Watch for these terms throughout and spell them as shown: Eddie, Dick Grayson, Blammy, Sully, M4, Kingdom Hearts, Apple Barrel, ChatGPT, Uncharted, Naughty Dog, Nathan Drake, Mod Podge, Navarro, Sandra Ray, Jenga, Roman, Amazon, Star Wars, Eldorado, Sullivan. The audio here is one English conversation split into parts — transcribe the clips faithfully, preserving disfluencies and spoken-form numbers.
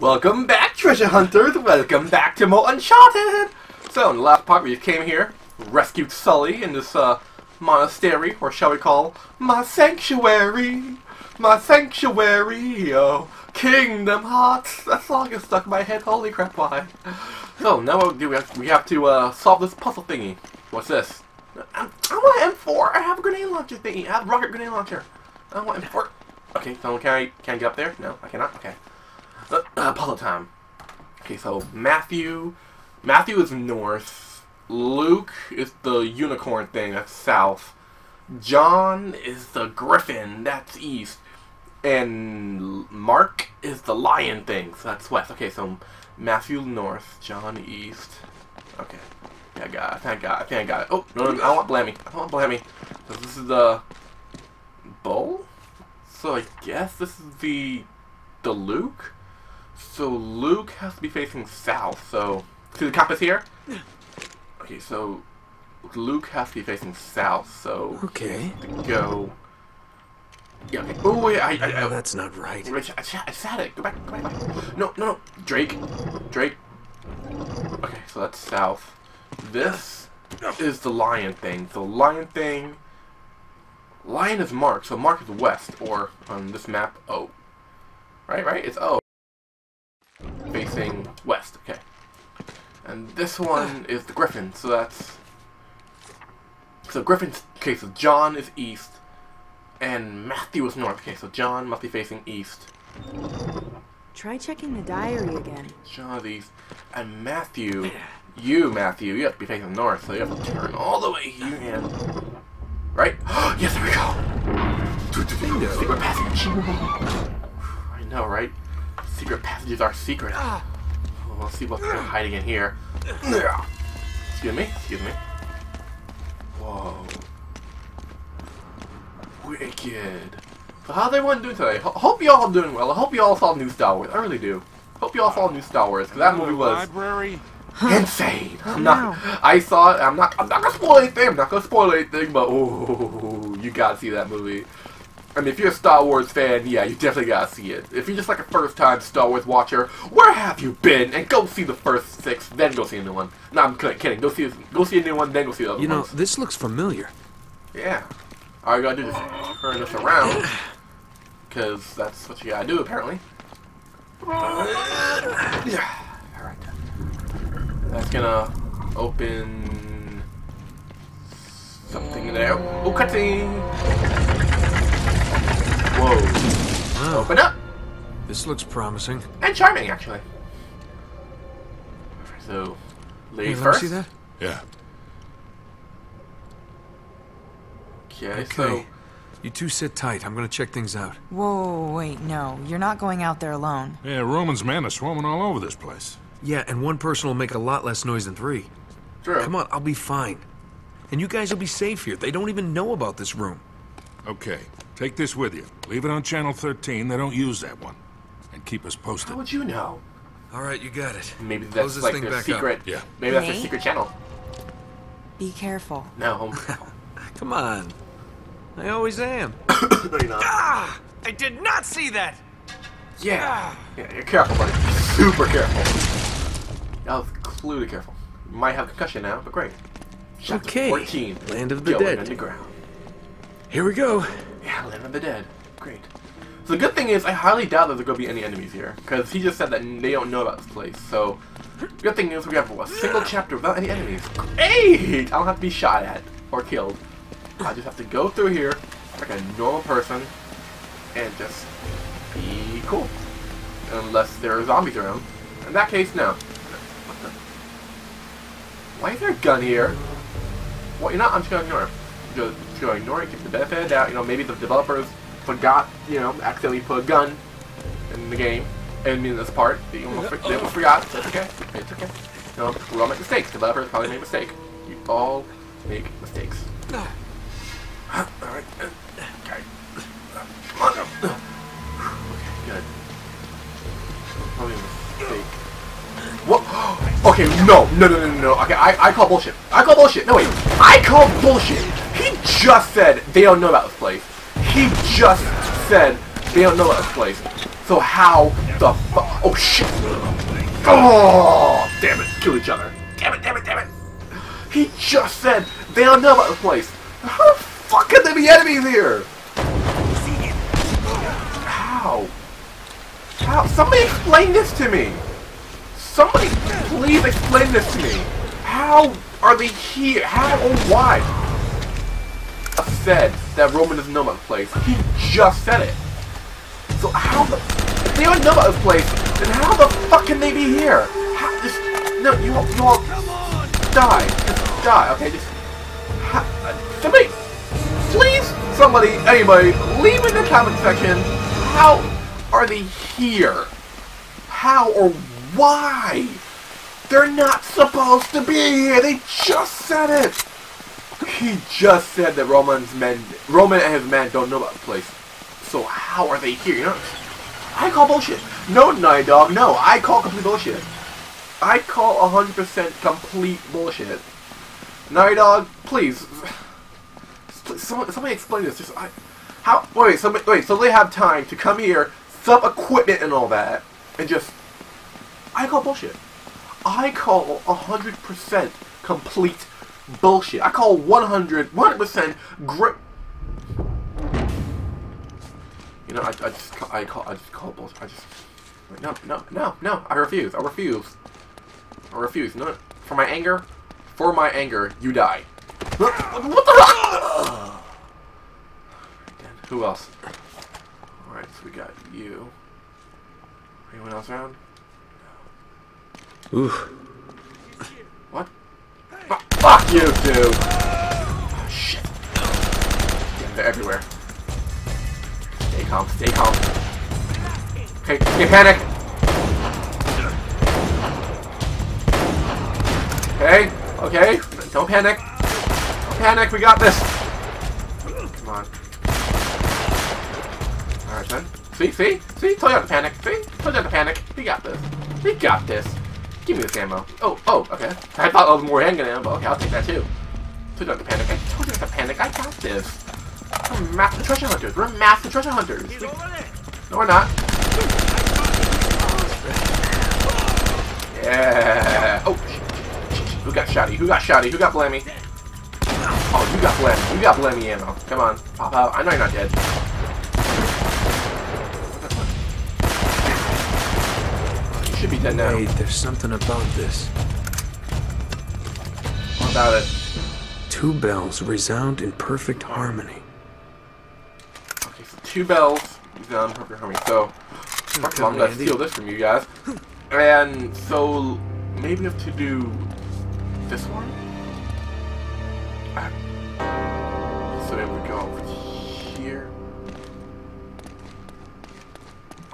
Welcome back, treasure hunters! Welcome back to more Uncharted! So, in the last part, we came here, rescued Sully in this, uh, monastery, or shall we call, my sanctuary! My sanctuary, oh, Kingdom Hearts! That song is stuck in my head, holy crap, why? So, now what do we have to, we have to, uh, solve this puzzle thingy. What's this? I, I want M four! I have a grenade launcher thingy! I have a rocket grenade launcher! I want M four! Okay, so can I, can I get up there? No, I cannot? Okay. Uh, uh, puzzle time. Okay, so Matthew... Matthew is north. Luke is the unicorn thing. That's south. John is the griffin. That's east. And Mark is the lion thing. So that's west. Okay, so Matthew north. John east. Okay. Yeah, I got it. I think I got it. I think I got it. Oh, no, no, no, I don't want Blammy. I don't want Blammy. So this is the... bowl? So I guess this is the... the Luke? So Luke has to be facing south, so... see the compass here? Okay, so... Luke has to be facing south, so... okay. Go... yeah, okay. Oh, wait, I... I, I oh, that's not right. Wait, I, I, I sat it. Go back, go back, go back. No, no, no. Drake. Drake. Okay, so that's south. This is the lion thing. The lion thing... lion is Mark, so Mark is west, or on this map, O. Right, right? It's O. Facing west, okay. And this one is the griffin, so that's... so griffin's... okay, so John is east, and Matthew is north. Okay, so John must be facing east. Try checking the diary again. John is east, and Matthew... you, Matthew, you have to be facing north, so you have to turn all the way here. And... right? Yes, there we go! Secret passage! I know, right? Secret passages are secret. Let's see what they're hiding in here. Excuse me, excuse me. Whoa. Wicked. So how's everyone doing today? Ho hope you all are doing well. I hope you all saw new Star Wars. I really do. Hope you all saw new Star Wars, because that movie was insane. I'm not I saw it, I'm not I'm not gonna spoil anything, I'm not gonna spoil anything, but oh, you gotta see that movie. I mean, if you're a Star Wars fan, yeah, you definitely gotta see it. If you're just like a first-time Star Wars watcher, where have you been? And go see the first six, then go see a new one. No, I'm kidding. Go see, go see a new one, then go see the other one. You know, ones. This looks familiar. Yeah. All you gotta do is turn this around, because that's what you gotta do, apparently. Yeah. All right. That's gonna open something in there. Oh, cutscene. Whoa. Wow. Open up! This looks promising. And charming, actually. So, lady hey, first. See that? Yeah. Okay, okay, so... you two sit tight. I'm gonna check things out. Whoa, wait, no. You're not going out there alone. Yeah, Roman's men are swarming all over this place. Yeah, and one person will make a lot less noise than three. True. Come on, I'll be fine. And you guys will be safe here. They don't even know about this room. Okay. Take this with you. Leave it on channel thirteen. They don't use that one. And keep us posted. How would you know? All right, you got it. Maybe that's like their secret. Yeah. Maybe that's their secret channel. Be careful. No. Come on. I always am. No, you're not. Ah! I did not see that. Yeah. Yeah, you're careful, buddy. Super careful. That was cluely careful. Might have concussion now, but great. Shot okay. fourteen. Land of the Joe dead. Underground. Here we go. Yeah, Land of the Dead. Great. So the good thing is, I highly doubt that there's going to be any enemies here, because he just said that they don't know about this place, so... the good thing is we have a single chapter without any enemies. Great! I don't have to be shot at or killed. I just have to go through here like a normal person and just be cool. Unless there are zombies around. In that case, no. What the... why is there a gun here? Well, you know, I'm just going to ignore him. Just going to ignore it, give it the benefit of the doubt. You know, maybe the developers forgot, you know, accidentally put a gun in the game. I mean, this part, they almost, for they almost forgot. That's okay. It's okay. You know, we all make mistakes. Developers probably made a mistake. You all make mistakes. All right. Okay. Come on. Okay. Good. Probably a mistake. What? Okay. No. No. No. No. No. Okay. I I call bullshit. I call bullshit. No wait. I call bullshit. He just said they don't know about this place. He just said they don't know about this place. So how the fuck? Oh shit! Oh damn it! Kill each other! Damn it! Damn it! Damn it! He just said they don't know about this place. How the fuck could there be enemies here? How? How? Somebody explain this to me! Somebody please explain this to me! How are they here? How or why? I said that Roman doesn't know about this place. He just said it. So how the... If they don't know about this place, then how the fuck can they be here? How... Just... No, you all... You all... Die. Just die. Okay, just... How, uh, somebody... Please, somebody, anybody, leave in the comment section. How are they here? How or why? They're not supposed to be here. They just said it. He just said that Roman's men, Roman and his men don't know about the place. So how are they here? You know, I call bullshit. No, Naughty Dog. No, I call complete bullshit. I call one hundred percent complete bullshit. Naughty Dog, please, please someone, somebody explain this. Just I. How? Wait, so, wait, so they have time to come here, sub equipment and all that, and just... I call bullshit. I call one hundred percent complete bullshit. I call one hundred percent great... You know, I, I just call, I call, I just call bullshit. I just... No, no, no, no, I refuse, I refuse. I refuse, no, for my anger, for my anger, you die. What the fuck? Who else? Alright, so we got you. Anyone else around? No. Oof. What? Hey. F fuck you two! Oh, shit. Yeah, they're everywhere. Stay calm, stay calm. Okay, okay, panic! Okay, okay, don't panic. Don't panic, we got this! Come on. Alright then. See, see? See? Told you not to panic. See? Told you not to panic. We got this. We got this. Give me this ammo. Oh, oh, okay. I thought I was more handgun ammo, but okay, I'll take that too. Told you not to panic. I told you not to panic. I got this. We're master treasure hunters. We're master treasure hunters. We... No, we're not. Yeah. Oh, shit, shit, shit. Who got shoddy? Who got shoddy? Who got blammy? Oh, you got blammy. You got blammy ammo. Come on. Pop out. I know you're not dead. Be dead now. Wait, there's something about this. What about it? Two bells resound in perfect harmony. Okay, so two bells resound in perfect harmony. So, first of all, I'm gonna steal this from you guys. And so, maybe we have to do this one? So maybe we go over here.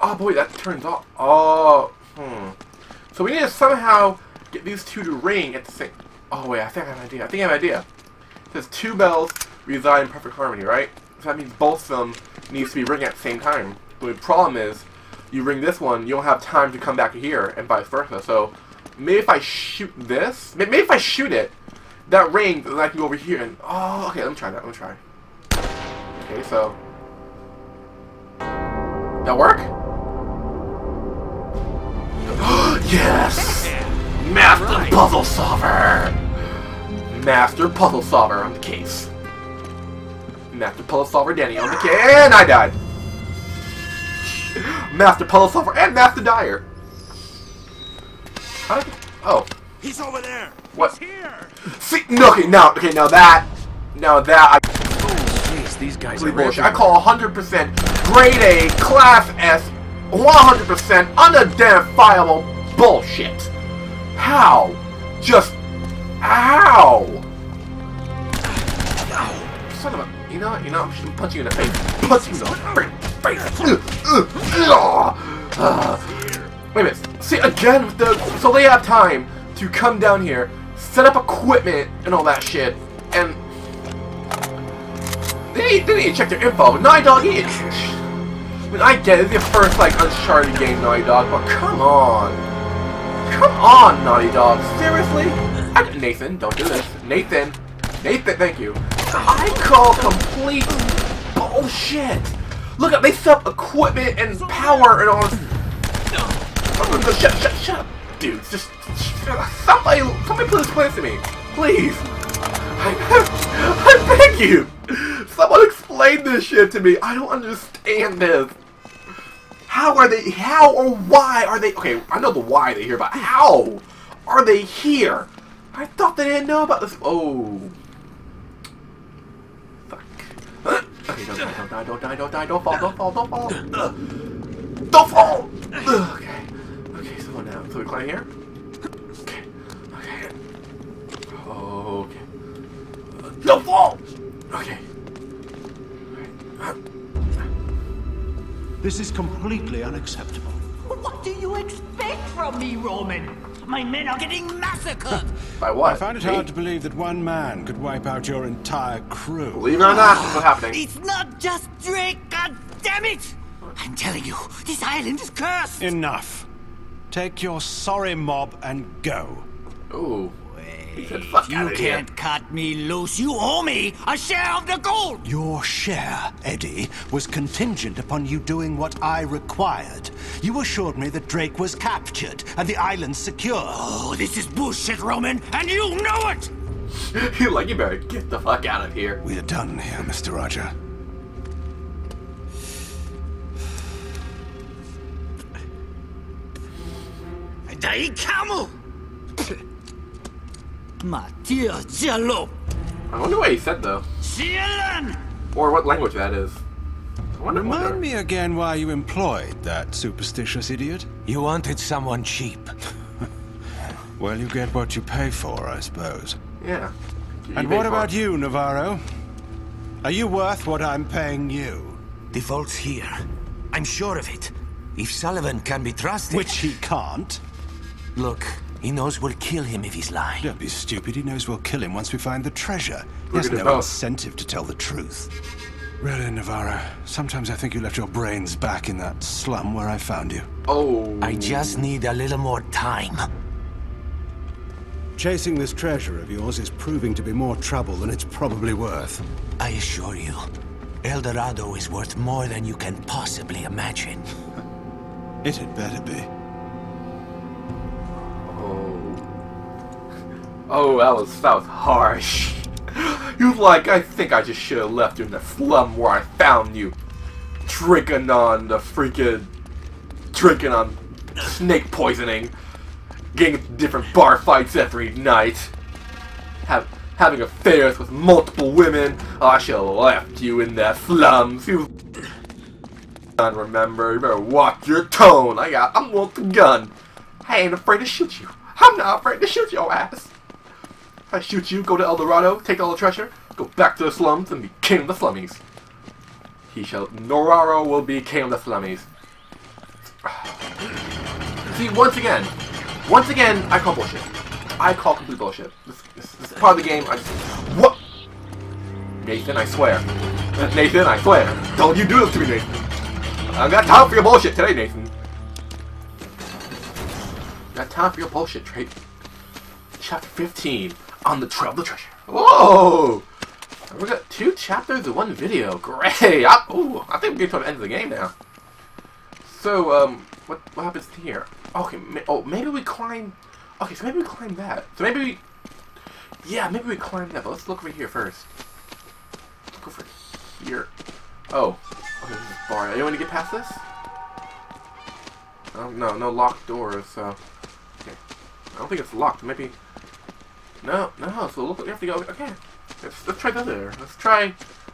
Oh boy, that turns off. Oh. Hmm. So we need to somehow get these two to ring at the same... Oh wait, I think I have an idea. I think I have an idea. It says two bells reside in perfect harmony, right? So that means both of them needs to be ringing at the same time. But the problem is, you ring this one, you don't have time to come back here, and vice versa. So maybe if I shoot this... Maybe if I shoot it, that rings, and I can go over here and... Oh, okay, let me try that. Let me try. Okay, so... That work? Yes! Master right. Puzzle Solver! Master Puzzle Solver on the case. Master Puzzle Solver Danny on the case. And I died! Master Puzzle Solver and Master Dyer! Huh? Oh. He's over there! What? He's here! See, no, okay, now, okay, now that. Now that, I. Jeez, these guys are bullshit. I call one hundred percent grade A, class S. one hundred percent unidentifiable bullshit. How? Just how? Oh, son of a, you know, you know, I'm punching you in the face. Punching you in the face. Uh, wait a minute. See again with the so they have time to come down here, set up equipment and all that shit, and they need, they need to check their info. Naughty Dog is. I mean, I get it, it's your first, like, Uncharted game, Naughty Dog, but come on! Come on, Naughty Dog, seriously? I, Nathan, don't do this. Nathan, Nathan, thank you. I call complete bullshit! Look, they set up equipment and power and all this... no, shut, shut, shut up, dude. Just, somebody, somebody please explain to me. Please. I, I beg you. Someone explain this shit to me. I don't understand this. How are they, how or why are they, okay, I know the why they're here, but how are they here? I thought they didn't know about this. Oh. Fuck. Okay, don't die, don't die, don't die, don't die, don't fall, don't fall, don't fall. Don't fall! Don't fall. Okay. Okay, so now, so we climb here? Okay. Okay. Okay. Don't fall! Okay. This is completely unacceptable. What do you expect from me, Roman? My men are getting massacred! By what? I found it hey. hard to believe that one man could wipe out your entire crew. Believe it or not, this is happening. It's not just Drake, god damn it! I'm telling you, this island is cursed! Enough. Take your sorry mob and go. Ooh. Wait, said, Fuck you can't here. cut me loose. You owe me a share of the gold! Your share, Eddie, was contingent upon you doing what I required. You assured me that Drake was captured and the island secure. Oh, this is bullshit, Roman, and you know it! You're like, you better get the fuck out of here. We're done here, Mister Roger. Dai Camel! My dear Jello. I wonder what he said though. Jelen! Or what language that is. I wonder Remind what me again why you employed that superstitious idiot. You wanted someone cheap. Well, you get what you pay for, I suppose. Yeah. You and what about it. you, Navarro? Are you worth what I'm paying you? The vault's here. I'm sure of it. If Sullivan can be trusted... Which he can't. Look. He knows we'll kill him if he's lying. Don't be stupid. He knows we'll kill him once we find the treasure. He has no incentive to tell the truth. Really, Navarro, sometimes I think you left your brains back in that slum where I found you. Oh. I just need a little more time. Chasing this treasure of yours is proving to be more trouble than it's probably worth. I assure you, Eldorado is worth more than you can possibly imagine. It had better be. Oh, that was, that was harsh. You like, I think I just should have left you in the slum where I found you. Drinking on the freaking... Drinking on snake poisoning. Getting into different bar fights every night. Have, having affairs with multiple women. I should have left you in the slums. You remember, you better watch your tone. I got, I'm with the gun. I ain't afraid to shoot you. I'm not afraid to shoot your ass. I shoot you, go to Eldorado, take all the treasure, go back to the slums, and be king of the slummies. He shall... Navarro will be king of the slummies. See, once again, once again, I call bullshit. I call complete bullshit. This, this, this is part of the game. I just, what? Nathan, I swear. Nathan, I swear. Don't you do this to me, Nathan. I've got time for your bullshit today, Nathan. I've got time for your bullshit, Drake. Chapter fifteen. On the trail of the treasure. Whoa! We got two chapters in one video. Great! I, ooh, I think we're getting to the end of the game now. So, um, what what happens here? Okay, ma oh, maybe we climb. Okay, so maybe we climb that. So maybe we, yeah, maybe we climb that. But let's look over here first. Look over here. Oh, okay, this is a bar. Anyone want to get past this? Oh, no, no locked doors. So, okay, I don't think it's locked. Maybe. No, no, so look, we have to go, okay, let's, let's try the other, let's try,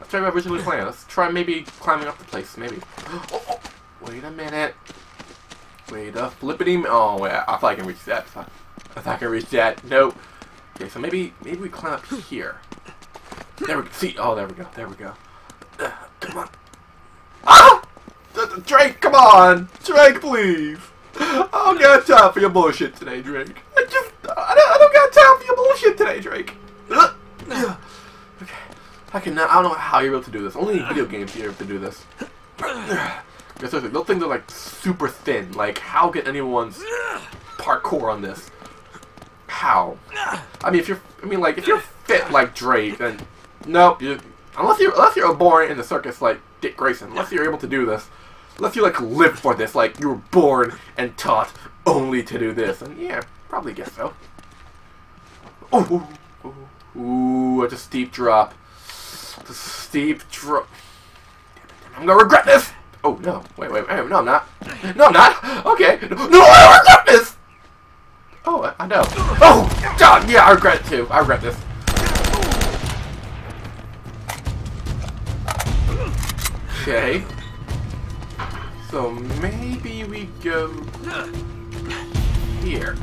let's try my original plan, let's try maybe climbing up the place, maybe, oh, oh, wait a minute, wait a flippity, oh, wait, I, I thought I can reach that, I thought, I thought I can reach that, nope, okay, so maybe, maybe we climb up here, there we go, see, oh, there we go, there we go, uh, come on, ah, Drake, come on, Drake, please, I don't got time for your bullshit today, Drake, I just, I don't, I don't got time for your bullshit today, Drake. Okay. I cannot, I don't know how you're able to do this. Only in video games you're able to do this. Because seriously, those things are like super thin. Like, how can anyone's parkour on this? How? I mean, if you're, I mean, like, if you're fit like Drake, then nope. You, unless you're, unless you're born in the circus like Dick Grayson, unless you're able to do this, unless you like live for this, like you were born and taught only to do this. And yeah, probably guess so. Oh, ooh, ooh, ooh, that's a steep drop. That's a steep drop. I'm gonna regret this. Oh no! Wait, wait, wait! No, I'm not. No, I'm not. Okay. No, I regret this. Oh, I, I know. Oh, God! Yeah, I regret it too. I regret this. Okay. So maybe we go here.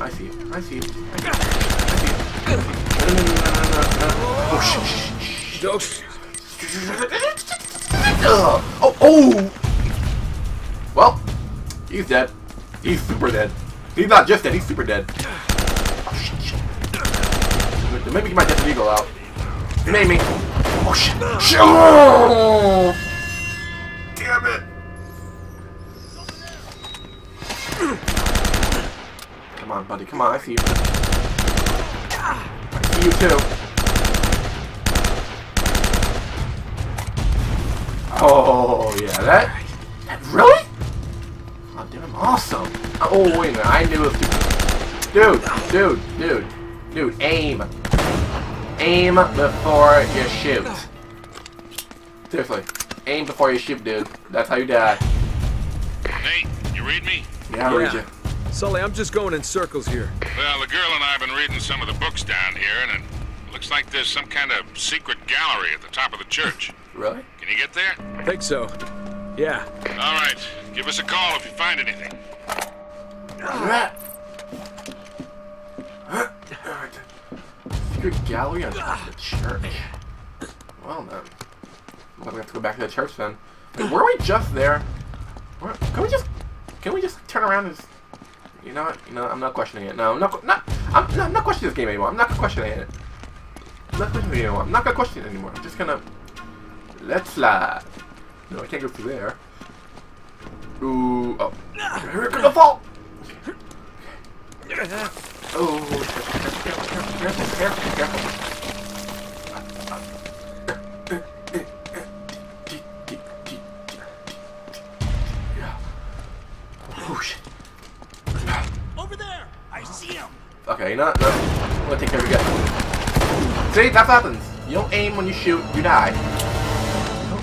I see it. I see it. I see it. I see it. Oh shh! Shh! Shh! Oh! Oh! Well, he's dead. He's super dead. He's not just dead. He's super dead. Oh shit! Shit. Maybe get my Death Eagle out. Maybe. Oh shit! Shit! Oh. Damn it! Come on, buddy. Come on. I see you. I see you too. Oh yeah, that, that really? I'm doing awesome. Oh wait a minute, I knew it was dude, dude, dude, dude, aim, aim before you shoot. Seriously, aim before you shoot, dude. That's how you die. Nate, you read me? Yeah, I read you. Sully, I'm just going in circles here. Well, the girl and I have been reading some of the books down here, and it looks like there's some kind of secret gallery at the top of the church. Really? Can you get there? I think so. Yeah. All right. Give us a call if you find anything. All right. All right. Secret gallery on top of the church. Well, then. I'm gonna have to go back to the church then. Wait, were we just there? Where, can we just? Can we just turn around and? Just, you know what? You know, I'm not questioning it. No, I'm not. Not. I'm not, I'm not questioning this game anymore. I'm not questioning it. I'm not questioning it anymore. I'm not gonna question it anymore. I'm just gonna. Let's slide. No, I can't go through there. Ooh, oh. Here it comes the fall! Oh, careful, careful, careful. Oh, shit. Over there! I see him! Okay, no, no. I'm gonna take care of you guys. See, that happens. You don't aim when you shoot, you die.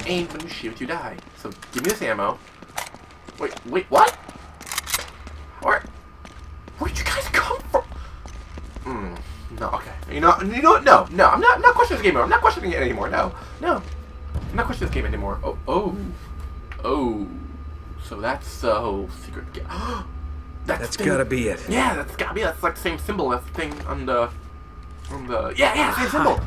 Aim when you shoot, you die. So give me this ammo. Wait, wait, what? Where? Where'd you guys come from? Hmm. No. Okay. You know. You know. No. No. I'm not. Not questioning this game anymore. I'm not questioning it anymore. No. No. I'm not questioning this game anymore. Oh. Oh. Oh. So that's so uh, secret. that's that's gotta be it. Yeah. That's gotta be. It. That's like the same symbol. That's the thing on the. On the. Yeah. Yeah. Same symbol.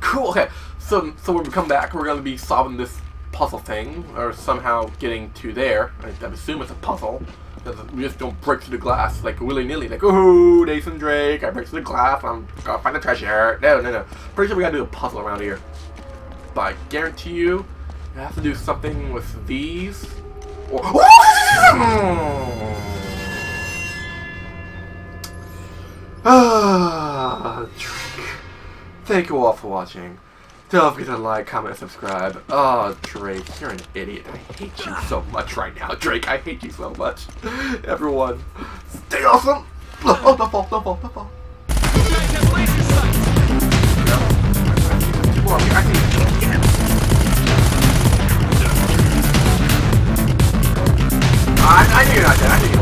Cool. Okay. So, so when we come back, we're going to be solving this puzzle thing, or somehow getting to there. I, I assume it's a puzzle, because we just don't break through the glass, like, willy-nilly, like, ooh, Nathan Drake, I break through the glass, I'm gonna find the treasure. No, no, no. Pretty sure we gotta do a puzzle around here. But I guarantee you, I have to do something with these, or... ah, Drake. Thank you all for watching. Don't forget to like, comment, and subscribe. Oh, Drake, you're an idiot. I hate you so much right now, Drake. I hate you so much. Everyone, stay awesome. Oh, don't fall, don't fall, don't fall. I, I knew you're not dead. I knew you're not dead.